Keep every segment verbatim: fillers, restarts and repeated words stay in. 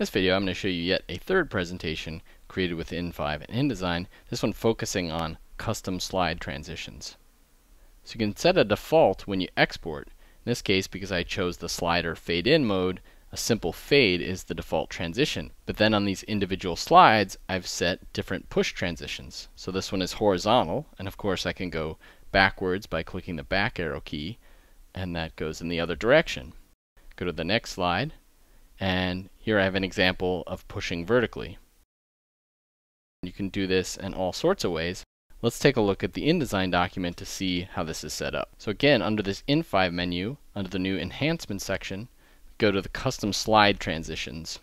In this video, I'm going to show you yet a third presentation created with InDesign and InDesign, this one focusing on custom slide transitions. So you can set a default when you export. In this case, because I chose the slider fade in mode, a simple fade is the default transition. But then on these individual slides, I've set different push transitions. So this one is horizontal, and of course I can go backwards by clicking the back arrow key, and that goes in the other direction. Go to the next slide. And here I have an example of pushing vertically. You can do this in all sorts of ways. Let's take a look at the InDesign document to see how this is set up. So again, under this InDesign menu, under the new Enhancement section, go to the Custom Slide Transitions.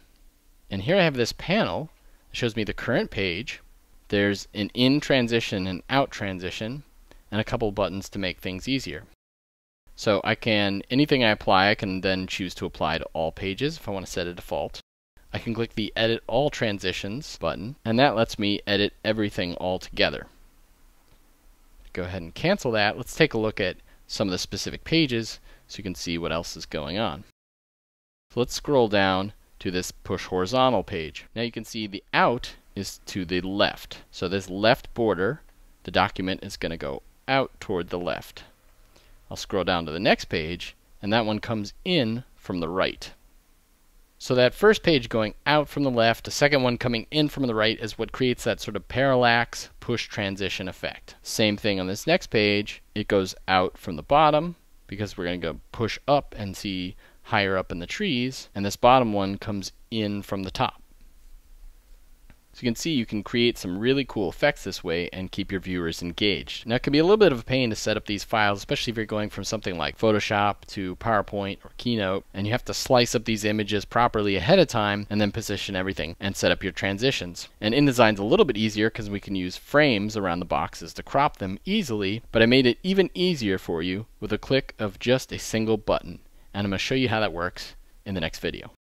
And here I have this panel that shows me the current page. There's an in transition and out transition, and a couple buttons to make things easier. So I can, anything I apply, I can then choose to apply to all pages if I want to set a default. I can click the Edit All Transitions button, and that lets me edit everything all together. Go ahead and cancel that. Let's take a look at some of the specific pages so you can see what else is going on. So let's scroll down to this Push Horizontal page. Now you can see the out is to the left. So this left border, the document is going to go out toward the left. I'll scroll down to the next page, and that one comes in from the right. So that first page going out from the left, the second one coming in from the right is what creates that sort of parallax push transition effect. Same thing on this next page. It goes out from the bottom because we're going to go push up and see higher up in the trees, and this bottom one comes in from the top. So you can see you can create some really cool effects this way and keep your viewers engaged. Now it can be a little bit of a pain to set up these files, especially if you're going from something like Photoshop to PowerPoint or Keynote, and you have to slice up these images properly ahead of time and then position everything and set up your transitions. And InDesign's a little bit easier because we can use frames around the boxes to crop them easily, but I made it even easier for you with a click of just a single button. And I'm going to show you how that works in the next video.